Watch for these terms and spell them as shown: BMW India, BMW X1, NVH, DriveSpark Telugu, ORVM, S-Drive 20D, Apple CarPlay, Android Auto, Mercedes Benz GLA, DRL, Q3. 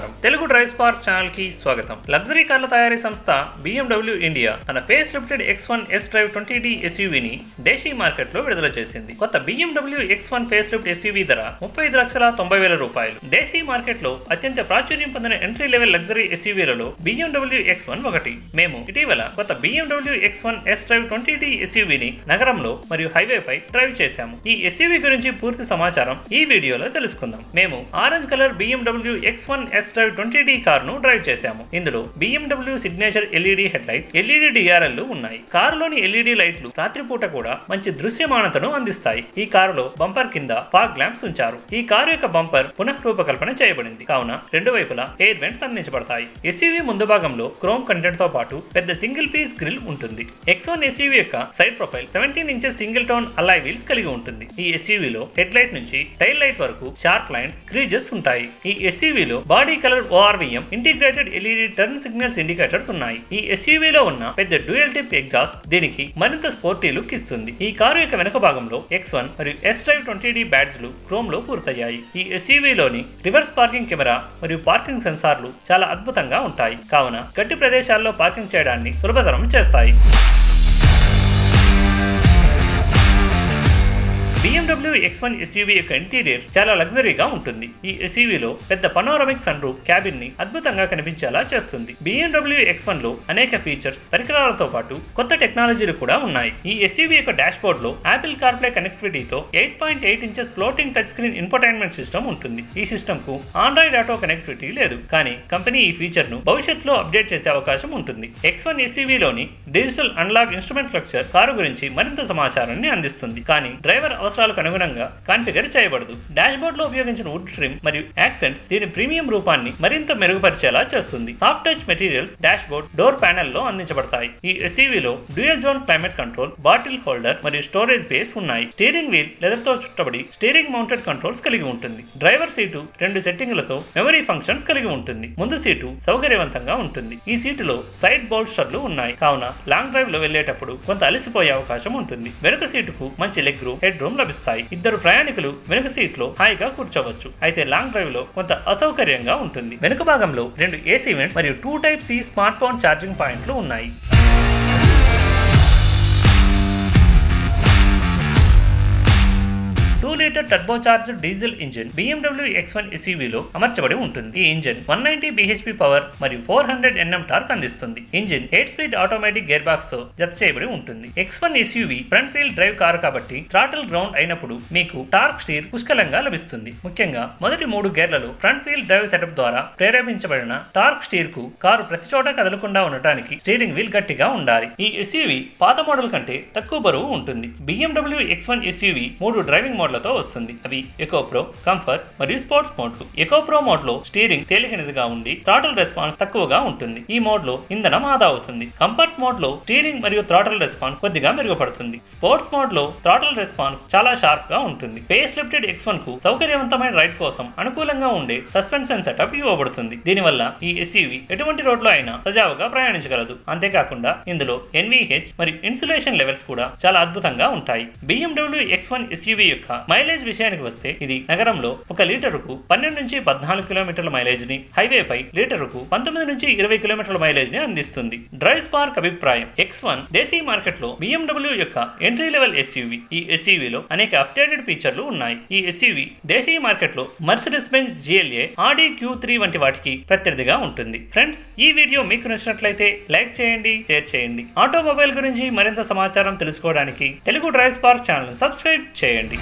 నమస్కారం Telugu drive spark channel కి స్వాగతం లగ్జరీ కార్ల తయారీ సంస్థ BMW ఇండియా తన face lifted X1 S-Drive 20D SUV ని దేశీయ మార్కెట్లో విడుదల చేసింది కొత్త BMW X1 face lift SUV ధర 35,90,000 రూపాయలు దేశీయ మార్కెట్లో అత్యంత ప్రాచుర్యం పొందిన ఎంట్రీ లెవెల్ లగ్జరీ SUV లలో BMW X1 ఒకటి మేము ఇటీవల కొత్త BMW X1 S-Drive 20D SUV ని నగరంలో మరియు హైవేపై డ్రైవ్ చేశాము ఈ SUV గురించి పూర్తి సమాచారం ఈ వీడియోలో తెలుసుకుందాం మేము orange colour BMW X1 S-Drive 20D car ను డ్రైవ్ చేశాము ఇందులో BMW signature LED head light LED DRL లు ఉన్నాయి కారులోని LED లైట్లు రాత్రిపూట కూడా మంచి దృశ్యమానతను అందిస్తాయి ఈ కారులో బంపర్ కింద ఫాగ్ ల్యాంప్స్ ఉంచారు ఈ కారు యొక్క బంపర్ పునః రూపకల్పన చేయబడింది కావున రెండు వైపులా ఎయిర్ వెంట్స్ అందించబడతాయి SUV ముందు భాగంలో క్రోమ్ కంటెంట్ తో పాటు పెద్ద సింగిల్ పీస్ గ్రిల్ ఉంటుంది X1 SUV యొక్క side profile 17 inches single tone alloy wheels కలిగి ఉంటుంది ఈ SUV లో హెడ్ లైట్ నుంచి టైల్ లైట్ వరకు షార్ప్ లైన్స్ క్రీజెస్ ఉంటాయి ఈ SUV లో body colour ORVM integrated LED turn signals indicators ఉన్నాయి ఈ SUV లో ఉన్న పెద్ద డ్యూయల్ టిప్ ఎగ్జాస్ట్ దీనికి మరింత స్పోర్టీ లుక్ ఇస్తుంది ఈ కారు యొక్క వెనుక భాగంలో X1 మరియు S-Drive 20D బ్యాడ్జ్లు క్రోమ్ లో పూర్తయ్యాయి ఈ SUV లోని రివర్స్ పార్కింగ్ కెమెరా మరియు పార్కింగ్ సెన్సార్లు చాలా అద్భుతంగా ఉంటాయి కావున గట్టి ప్రదేశాల్లో పార్కింగ్ చేయడాన్ని సులభతరం చేస్తాయి BMW X1 SUV యొక్క ఇంటీరియర్ చాలా లగ్జరీగా ఉంటుంది ఈ SUV లో పెద్ద పనోరామిక్ సన్ రూఫ్ క్యాబిన్ ని అద్భుతంగా కనిపించేలా చేస్తుంది BMW X1 లో అనేక ఫీచర్స్ పరికరాలతో పాటు కొత్త టెక్నాలజీలు కూడా ఉన్నాయి ఈ SUV యొక్క డాష్ బోర్డ్ లో Apple CarPlay కనెక్టివిటీతో 8.8 inches floating touch screen infotainment system ఉంటుంది ఈ సిస్టమ్ కు Android Auto కనెక్టివిటీ లేదు కానీ కంపెనీ ఈ ఫీచర్ ను భవిష్యత్తులో అప్డేట్ చేసే అవకాశం ఉంటుంది X1 SUV లోని digital analog instrument structure car గురించి మరింత సమాచారాన్ని అందిస్తుంది కానీ డ్రైవర్ అవసరాలకు అనుగుణంగా కాన్ఫిగర్ చేయబడదు డాష్ బోర్డ్ లో ఉపయోగించిన వుడ్ ట్రిమ్ మరియు యాక్సెంట్స్ దీని ప్రీమియం రూపాన్ని మరింత మెరుగుపరిచేలా చేస్తుంది soft touch materials dash board door panel లో అందించబడతాయి ఈ SUV లో dual zone climate control bottle holder మరియు స్టోరేజ్ బేస్ ఉన్నాయి స్టీరింగ్ వీల్ లెదర్ తో చుట్టబడి స్టీరింగ్ మౌంటెడ్ కంట్రోల్స్ కలిగి ఉంటుంది డ్రైవర్ సీటు రెండు సెట్టింగ్లతో మెమరీ ఫంక్షన్స్ కలిగి ఉంటుంది ముందు సీటు సౌకర్యవంతంగా ఉంటుంది ఈ సీటులో సైడ్ బోల్స్టర్లు ఉన్నాయి కావున లాంగ్ డ్రైవ్ లో వెళ్లేటప్పుడు కొంత అలసిపోయే అవకాశం ఉంటుంది వెనుక సీటుకు మంచి లెగ్ రూమ్ హెడ్ రూమ్ లభిస్తాయి ఇద్దరు ప్రయాణికులు వెనుక సీట్ లో హాయిగా కూర్చోవచ్చు అయితే లాంగ్ డ్రైవ్ లో కొంత అసౌకర్యంగా ఉంటుంది వెనుక భాగంలో రెండు AC వెంట్స్ మరియు 2 Type C smart phone charging పాయింట్లు ఉన్నాయి turbo charged diesel engine BMW X1 SUV లో అమర్చబడి ఉంటుంది ఈ ఇంజిన్ 190 bhp పవర్ మరియు 400 Nm టార్క్ అందిస్తుంది engine 8-speed automatic gear box తో జత చేయబడి ఉంటుంది X1 SUV front wheel drive car కాబట్టి థ్రాటిల్ గ్రౌండ్ అయినప్పుడు మీకు టార్క్ స్టీర్ పుష్కలంగా లభిస్తుంది ముఖ్యంగా మొదటి 3 గేర్లలో ఫ్రంట్ వీల్ డ్రైవ్ సెటప్ ద్వారా ప్రేరేపించబడిన టార్క్ స్టీర్ కు కారు ప్రతి చోట కదలకుండా ఉండటానికి స్టీరింగ్ వీల్ గట్టిగా ఉండాలి ఈ SUV పాత మోడల్ కంటే తక్కువ బరువు ఉంటుంది BMW X1 SUV 3 డ్రైవింగ్ మోడ్లతో వస్తుంది అవి ఎకో ప్రో కంఫర్ట్ మరియు స్పోర్ట్స్ మోడ్లు ఎకో ప్రో మోడ్ లో స్టీరింగ్ తేలికైనదిగా ఉండి థ్రాటిల్ రెస్పాన్స్ తక్కువగా ఉంటుంది ఈ మోడ్ లో ఇంధనం ఆదా అవుతుంది కంఫర్ట్ మోడ్ లో స్టీరింగ్ మరియు థ్రాటిల్ రెస్పాన్స్ కొద్దిగా మెరుగుపడుతుంది స్పోర్ట్స్ మోడ్ లో థ్రాటిల్ రెస్పాన్స్ చాలా షార్ప్ గా ఉంటుంది ఫేస్ లిఫ్టెడ్ X1 కు సౌకర్యవంతమైన రైడ్ కోసం అనుకూలంగా ఉండే సస్పెన్షన్ సెటప్ ఇవ్వబడుతుంది దీనివల్ల ఈ SUV ఎటువంటి రోడ్ లో అయినా సజావుగా ప్రయాణించగలదు అంతేకాకుండా ఇందులో NVH మరియు ఇన్సులేషన్ లెవెల్స్ కూడా చాలా అద్భుతంగా ఉంటాయి BMW X1 SUV యొక్క మైలేజ్ విషయానికి వస్తే ఇది నగరంలో 1 లీటరుకు 12 నుంచి 14 కిలోమీటర్ల మైలేజ్ ని హైవే పై లీటరుకు 19 నుంచి 20 కిలోమీటర్ల మైలేజ్ ని అందిస్తుంది డ్రైవ్ స్పార్క్ అభిప్రాయం X1 దేశీయ మార్కెట్ లో BMW యొక్క ఎంట్రీ లెవెల్ SUV ఈ SUV లో అనేక అప్డేటెడ్ ఫీచర్లు ఉన్నాయి ఈ SUV దేశీయ మార్కెట్ లో Mercedes Benz GLA ఆడి Q3 వంటి వాటికి ప్రత్యర్థిగా ఉంటుంది ఫ్రెండ్స్ ఈ వీడియో మీకు నచ్చినట్లయితే లైక్ చేయండి షేర్ చేయండి ఆటోమొబైల్ గురించి మరింత సమాచారం తెలుసుకోవడానికి Telugu drive spark channel subscribe చేయండి